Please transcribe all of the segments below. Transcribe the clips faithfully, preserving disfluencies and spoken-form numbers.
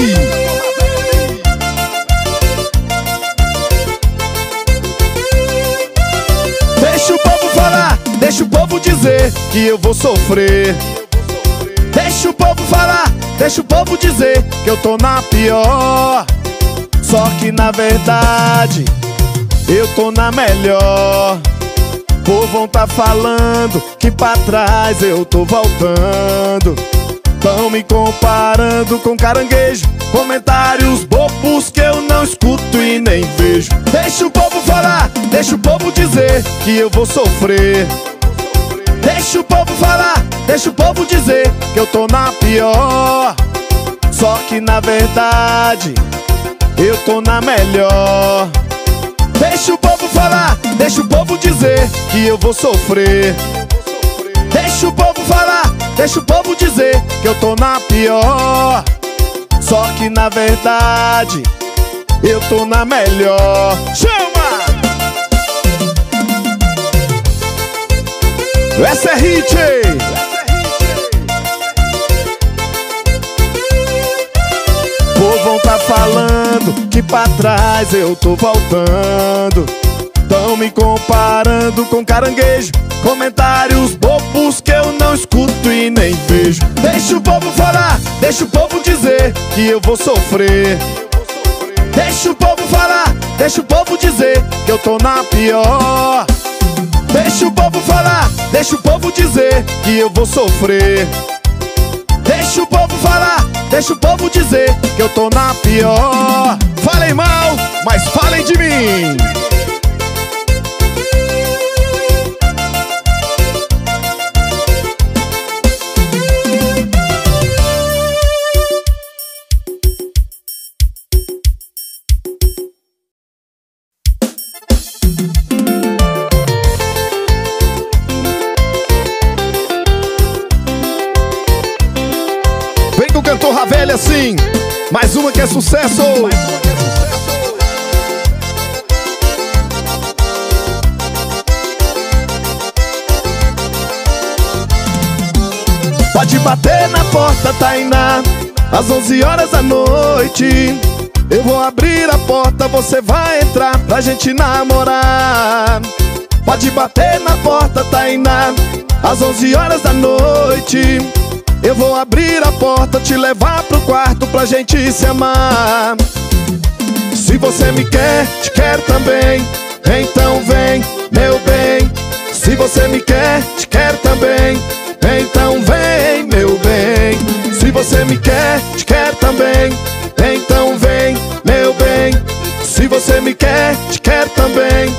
Ravelli. Deixa o povo falar, deixa o povo dizer que eu vou sofrer. Deixa o povo falar, deixa o povo dizer que eu tô na pior. Só que na verdade, eu tô na melhor. O povão tá falando que pra trás eu tô voltando. Tão me comparando com caranguejo, comentários bobos que eu não escuto e nem vejo. Deixa o povo falar, deixa o povo dizer que eu vou sofrer. Deixa o povo falar, deixa o povo dizer que eu tô na pior. Só que na verdade, eu tô na melhor. Deixa o povo falar, deixa o povo dizer que eu vou sofrer. Deixa o povo falar, deixa o povo dizer que eu tô na pior. Só que na verdade, eu tô na melhor. Chama! Essa é hit! Povão tá falando que pra trás eu tô voltando. Tão me comparando com caranguejo, comentários bobos que eu não escuto e nem vejo. Deixa o povo falar, deixa o povo dizer que eu vou sofrer. Deixa o povo falar, deixa o povo dizer que eu tô na pior. Deixa o povo falar, deixa o povo dizer que eu vou sofrer. Deixa o povo falar, deixa o povo dizer que eu tô na pior. Falem mal, mas falem de mim. Cantor Ravelli assim, mais uma que é sucesso. Pode bater na porta, Tainá, às onze horas da noite. Eu vou abrir a porta, você vai entrar pra gente namorar. Pode bater na porta, Tainá, às onze horas da noite. Eu vou abrir a porta, te levar pro quarto pra gente se amar. Se você me quer, te quero também, então vem, meu bem. Se você me quer, te quero também, então vem, meu bem. Se você me quer, te quero também, então vem, meu bem. Se você me quer, te quero também,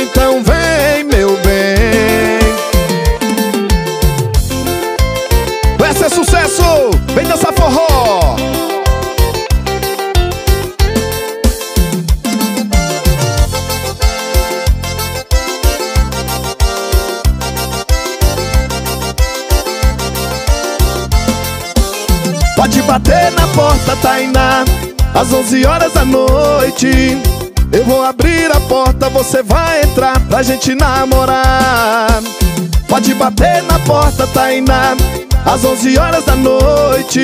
então vem, meu bem. É sucesso, vem dançar forró. Pode bater na porta, Tainá, às onze horas da noite. Eu vou abrir a porta, você vai entrar pra gente namorar. Pode bater na porta, Tainá, às onze horas da noite.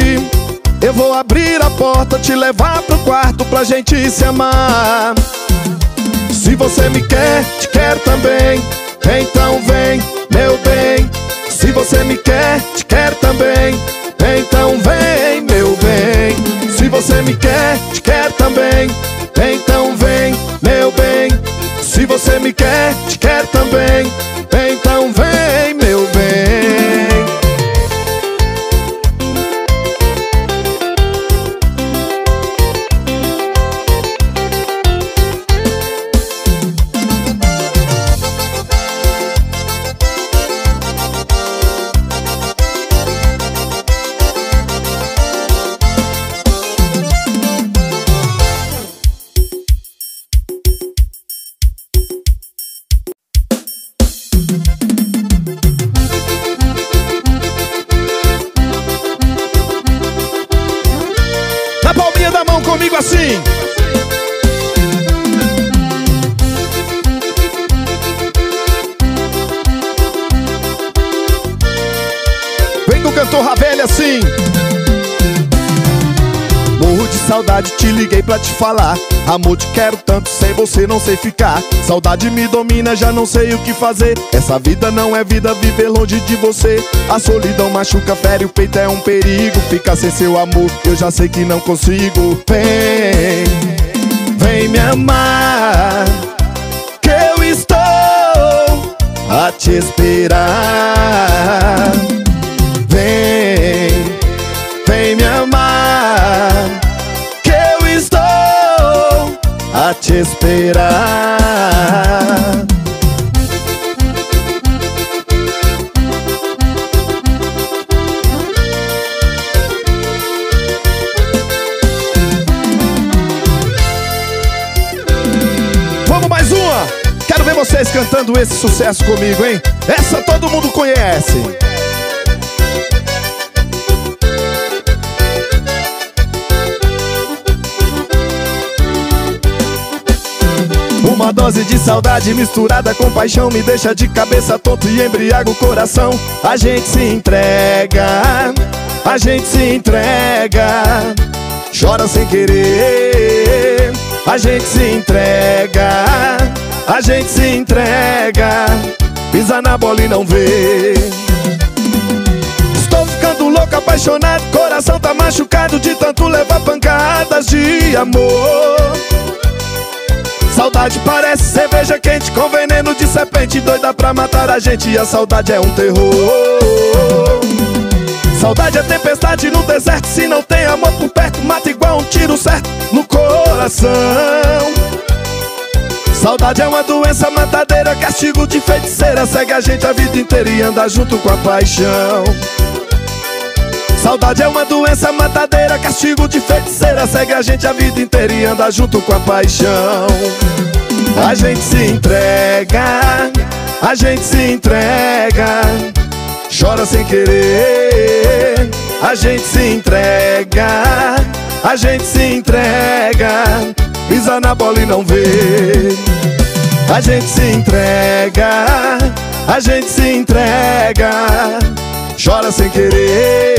Eu vou abrir a porta, te levar pro quarto pra gente se amar. Se você me quer, te quero também, então vem, meu bem. Se você me quer, te quero também, então vem, meu bem. Se você me quer, te quero também, então vem, meu bem. Se você me quer, te quero também, então vem, meu bem. Comigo assim. Vem do cantor Ravelli assim. Morro de saudade, te liguei pra te falar. Amor, te quero tanto, sem você não sei ficar. Saudade me domina, já não sei o que fazer. Essa vida não é vida, viver longe de você. A solidão machuca, fere o peito, é um perigo. Ficar sem seu amor, eu já sei que não consigo. Vem, vem me amar, que eu estou a te esperar. Vem, vem me amar, que eu estou a te esperar. Vamos mais uma! Quero ver vocês cantando esse sucesso comigo, hein? Essa todo mundo conhece. Uma dose de saudade misturada com paixão me deixa de cabeça tonto e embriaga o coração. A gente se entrega, a gente se entrega, chora sem querer. A gente se entrega, a gente se entrega, pisa na bola e não vê. Estou ficando louco, apaixonado, coração tá machucado de tanto levar pancadas de amor. Saudade parece cerveja quente com veneno de serpente, doida pra matar a gente, e a saudade é um terror. Saudade é tempestade no deserto, se não tem amor por perto, mata igual um tiro certo no coração. Saudade é uma doença matadeira, castigo de feiticeira, segue a gente a vida inteira e anda junto com a paixão. Saudade é uma doença matadeira, castigo de feiticeira, segue a gente a vida inteira e anda junto com a paixão. A gente se entrega, a gente se entrega, chora sem querer. A gente se entrega, a gente se entrega, pisa na bola e não vê. A gente se entrega, a gente se entrega, chora sem querer.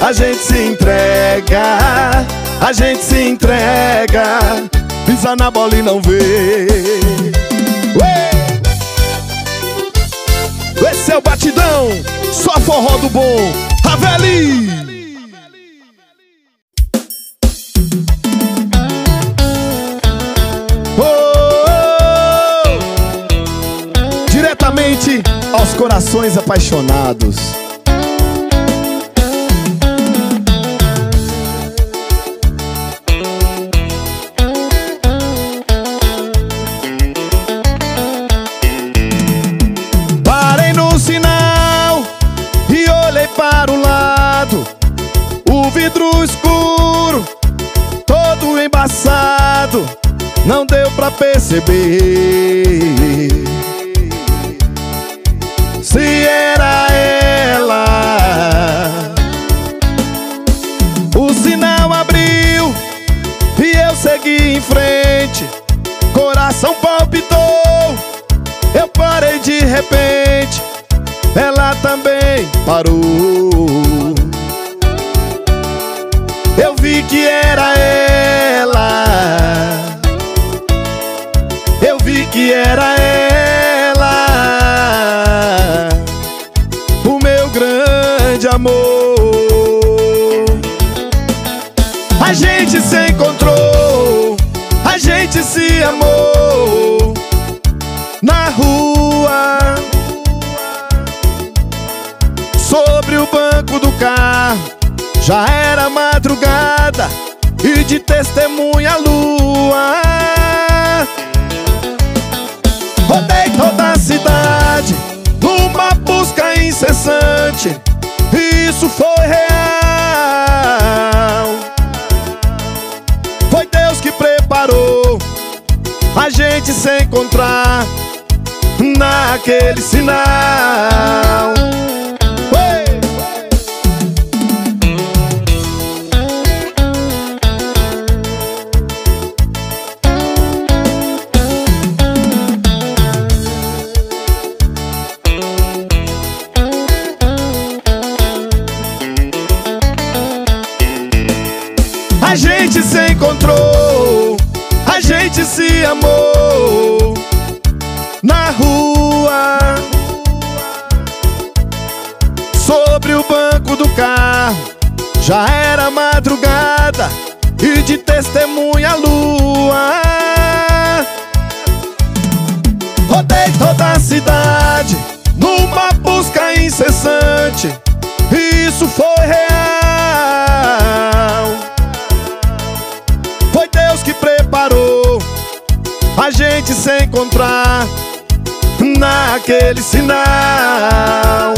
A gente se entrega, a gente se entrega, pisa na bola e não vê. Ué! Esse é o batidão, só forró do bom, Ravelli! Aos corações apaixonados. Parei no sinal e olhei para o lado, o vidro escuro, todo embaçado, não deu pra perceber se era ela. O sinal abriu e eu segui em frente, coração palpitou, eu parei de repente, ela também parou. Eu vi que era ela, eu vi que era ela, amor. A gente se encontrou, a gente se amou na rua, sobre o banco do carro. Já era madrugada e de testemunha a lua. Rodei toda a cidade numa busca incessante, isso foi real. Foi Deus que preparou a gente se encontrar naquele sinal. A gente encontrou, a gente se amou na rua, sobre o banco do carro. Já era madrugada e de testemunha a lua. Rodei toda a cidade numa busca incessante, e isso foi real. Foi Deus que preparou a gente se encontrar naquele sinal.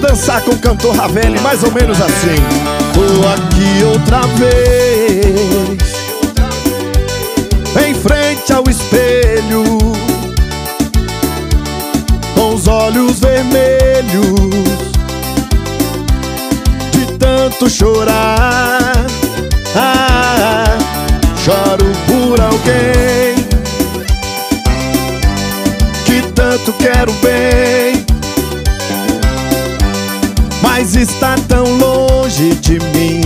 Dançar com o cantor Ravelli, mais ou menos assim. Tô aqui outra vez, em frente ao espelho, com os olhos vermelhos, de tanto chorar. ah, Choro por alguém que tanto quero bem, mas está tão longe de mim.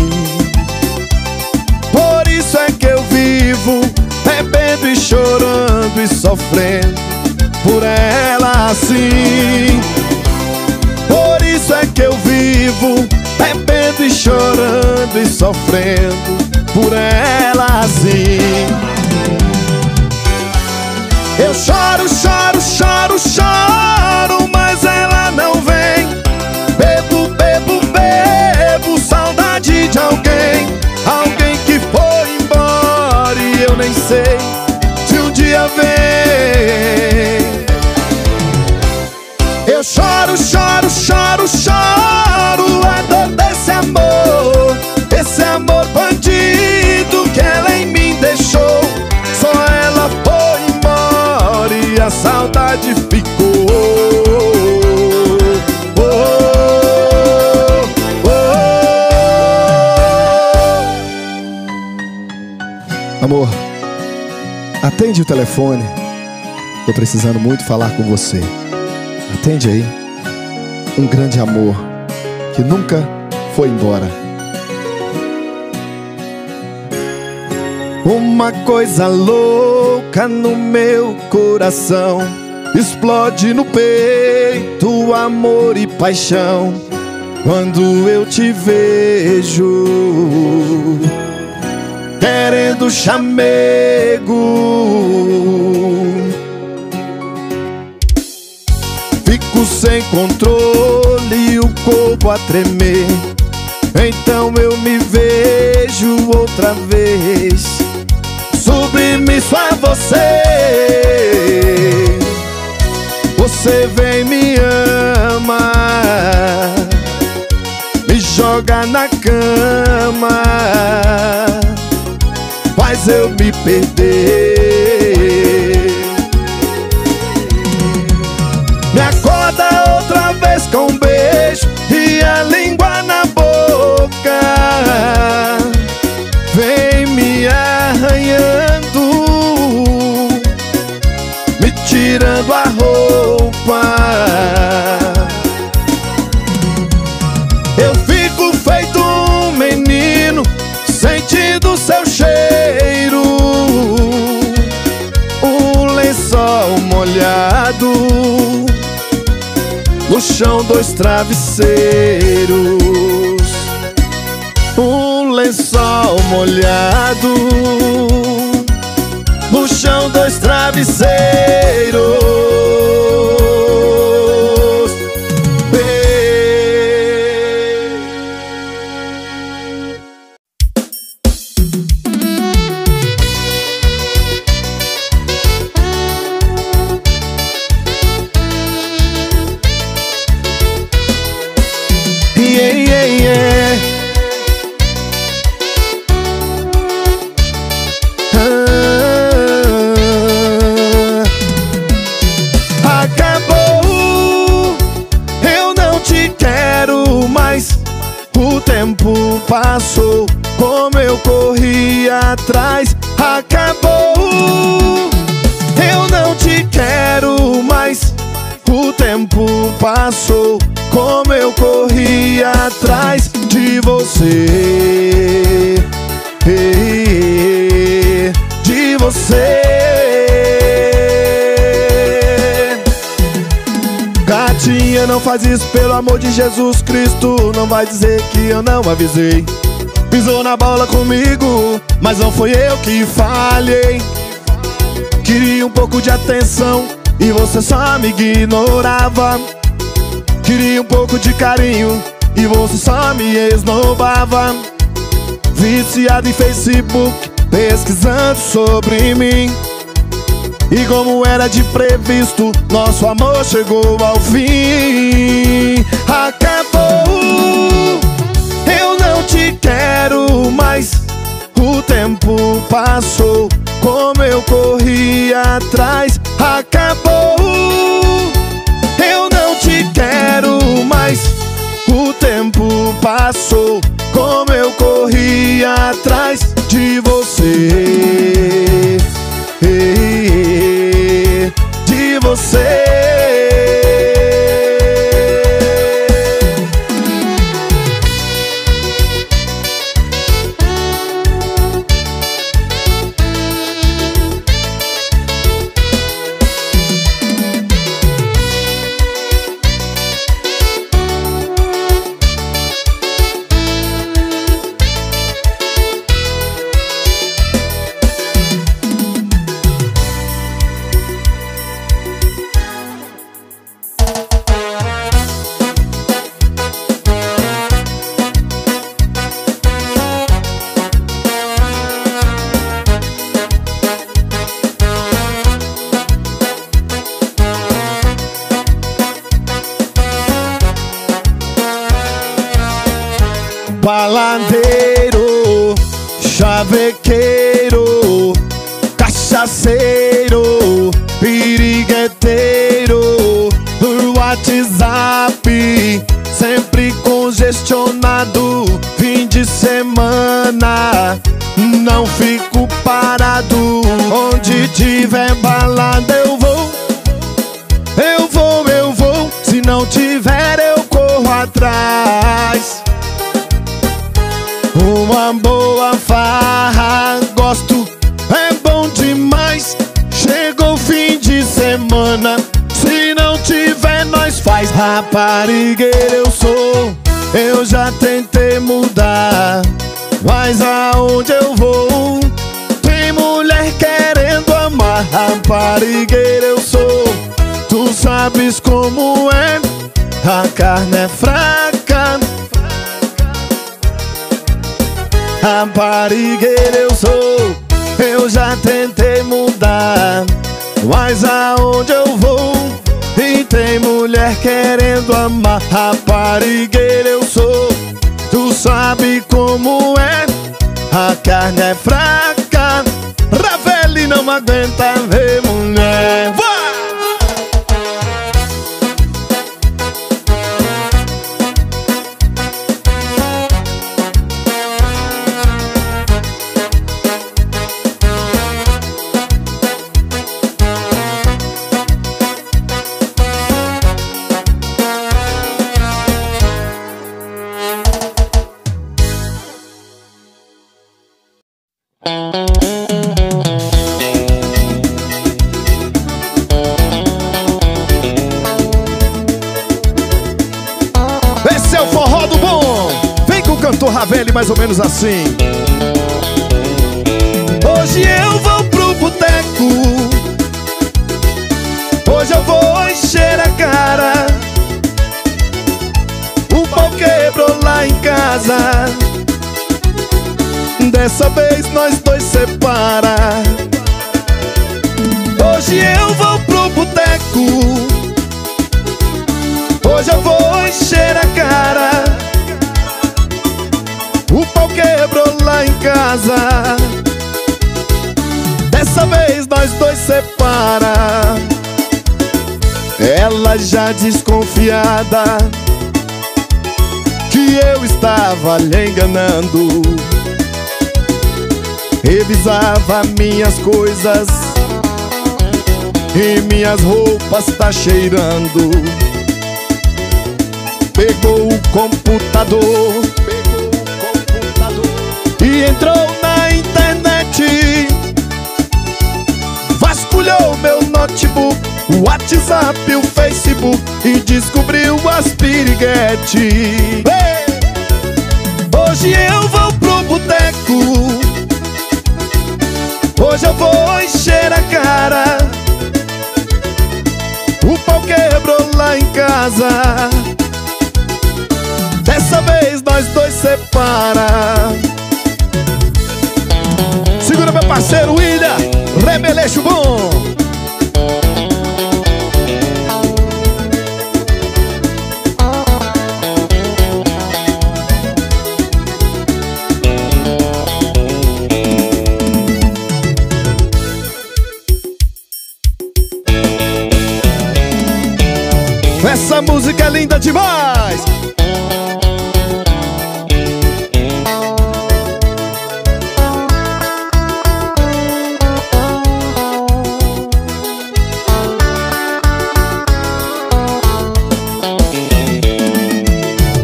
Por isso é que eu vivo bebendo e chorando e sofrendo por ela assim. Por isso é que eu vivo bebendo e chorando e sofrendo por ela assim. Eu choro, choro, choro, choro, mas ela não vem. Bebo, bebo, bebo, saudade de alguém, alguém que foi embora e eu nem sei se um dia vem. Eu choro, choro, choro, choro, a dor desse amor, esse amor bandido que ela em mim deixou. Só ela foi embora e a saudade ficou. Amor, atende o telefone. Tô precisando muito falar com você. Atende aí. Um grande amor que nunca foi embora. Uma coisa louca no meu coração, explode no peito amor e paixão quando eu te vejo, querendo chamego. Fico sem controle, o corpo a tremer. Então eu me vejo outra vez, submisso a você. Você vem, me ama, me joga na cama, faz eu me perder. Me acorda outra vez com um beijo e a língua na boca, vem me arranhando, me tirando a roupa. Eu fico feito um menino sentindo seu cheiro, um lençol molhado, no chão dois travesseiros, um lençol molhado, no chão dois travesseiros. Yeah, yeah, yeah. O tempo passou, como eu corri atrás, acabou. Eu não te quero mais. O tempo passou, como eu corri atrás de você, de você. Gatinha, não faz isso, pelo amor de Jesus Cristo. Não vai dizer que eu não avisei. Pisou na bola comigo, mas não foi eu que falhei. Queria um pouco de atenção e você só me ignorava. Queria um pouco de carinho e você só me esnobava. Viciado em Facebook, pesquisando sobre mim. E como era de previsto, nosso amor chegou ao fim. Acabou, eu não te quero mais. O tempo passou, como eu corri atrás. Acabou, eu não te quero mais. O tempo passou, como eu corri atrás de você, de você. Baladeiro, chavequeiro, cachaceiro, pirigueteiro, por WhatsApp, sempre congestionado. Fim de semana, não fico parado. Onde tiver balada eu vou, eu vou, eu vou. Se não tiver eu corro atrás. Uma boa farra, gosto, é bom demais. Chegou o fim de semana, se não tiver nós faz. Raparigueiro eu sou, eu já tentei mudar, mas aonde eu vou tem mulher querendo amar. Raparigueiro eu sou, tu sabes como é, a carne é fraca. Raparigueiro eu sou, eu já tentei mudar, mas aonde eu vou e tem mulher querendo amar. Raparigueiro eu sou, tu sabe como é, a carne é fraca. Ravelli não aguenta ver mulher. Esse é o forró do bom. Vem com o cantor Ravelli, mais ou menos assim. Hoje eu vou pro boteco, hoje eu vou encher a cara. O pau quebrou lá em casa, dessa vez nós dois separa. Hoje eu vou pro boteco, hoje eu vou encher a cara. O pau quebrou lá em casa, dessa vez nós dois separa. Ela já desconfiada que que eu estava lhe enganando. Revisava minhas coisas e minhas roupas tá cheirando. Pegou o computador, pegou o computador e entrou na internet. Vasculhou meu notebook, o WhatsApp, o Facebook e descobriu as piriguete. Hoje eu vou pro boteco, hoje eu vou encher a cara. O pau quebrou lá em casa, dessa vez nós dois separa. Segura meu parceiro William, rebelecho bom. Essa música é linda demais.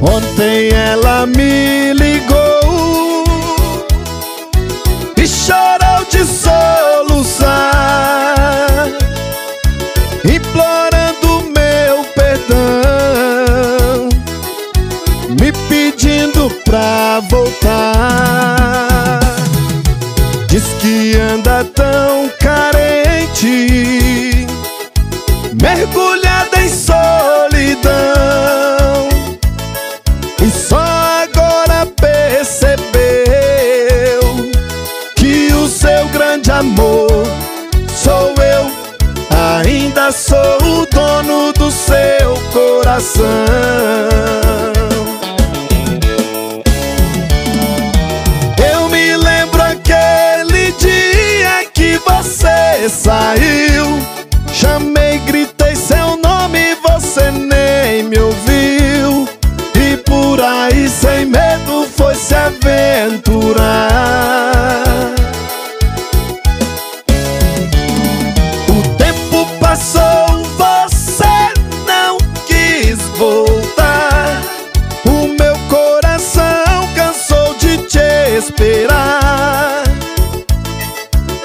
Ontem ela me ligou e chorou de soluçar, implorando meu perdão, me pedindo pra voltar. Diz que anda tão carente, mergulhada em solidão, e só agora percebeu que o seu grande amor sou eu. Ainda sou o dono do seu coração. Eu me lembro aquele dia que você saiu. Chamei, gritei seu nome e você nem me ouviu. Por aí sem medo foi se aventurar. O tempo passou, você não quis voltar. O meu coração cansou de te esperar.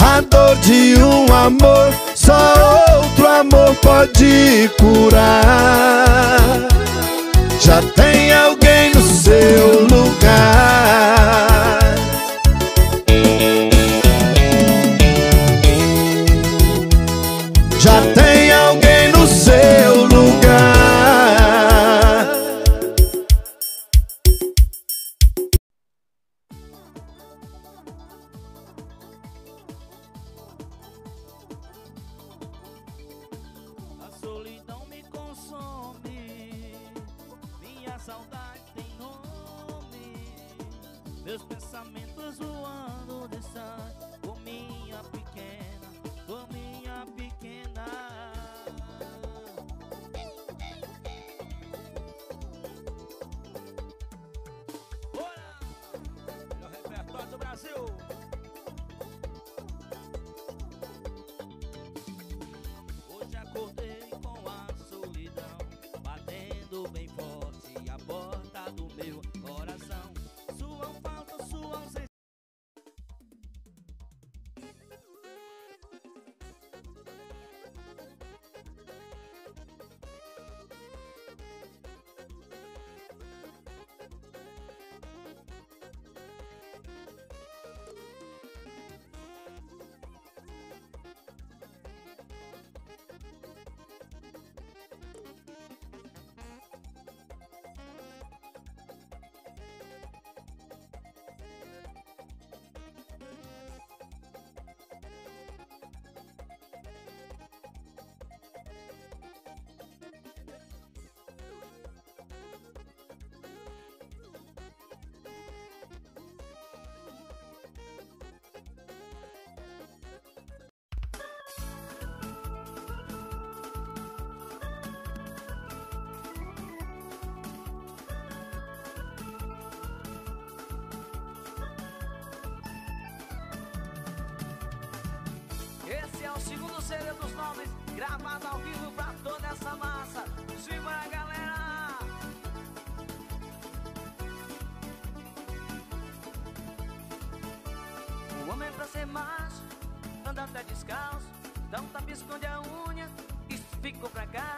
A dor de um amor, só outro amor pode curar. Já tem alguém no seu lugar. Já tem alguém no seu lugar. A solidão me consome, minha saudade tem nome. Meus pensamentos voando distante, oh minha pequena, oh minha pequena. Bora! Melhor repertório do Brasil. Hoje acordei com a solidão batendo bem forte a porta do meu coração. Sua falta, sua ausência. segundo C D dos nomes, gravado ao vivo pra toda essa massa. Simbora, galera! O homem pra ser macho anda até descalço, dá um tapa, esconde a unha, isso ficou pra cá.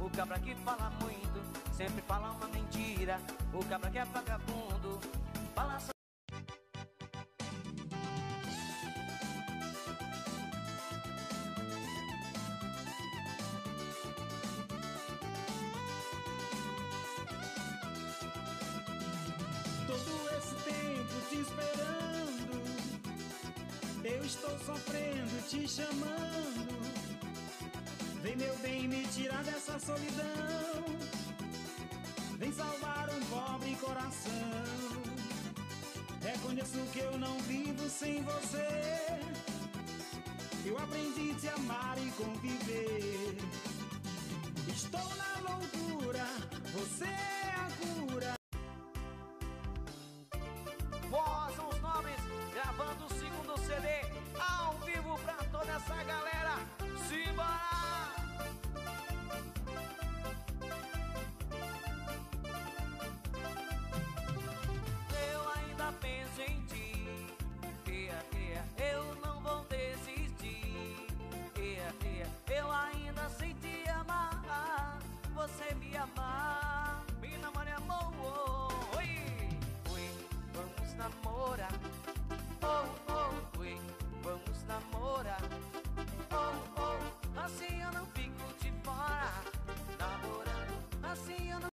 O cabra que fala muito sempre fala uma mentira, o cabra que é vagabundo fala só. Todo esse tempo te esperando, eu estou sofrendo, te chamando. Vem, meu bem, me tirar dessa solidão, vem salvar um pobre coração. Reconheço que eu não vivo sem você, eu aprendi a te amar e conviver. Estou na loucura, você é a cura,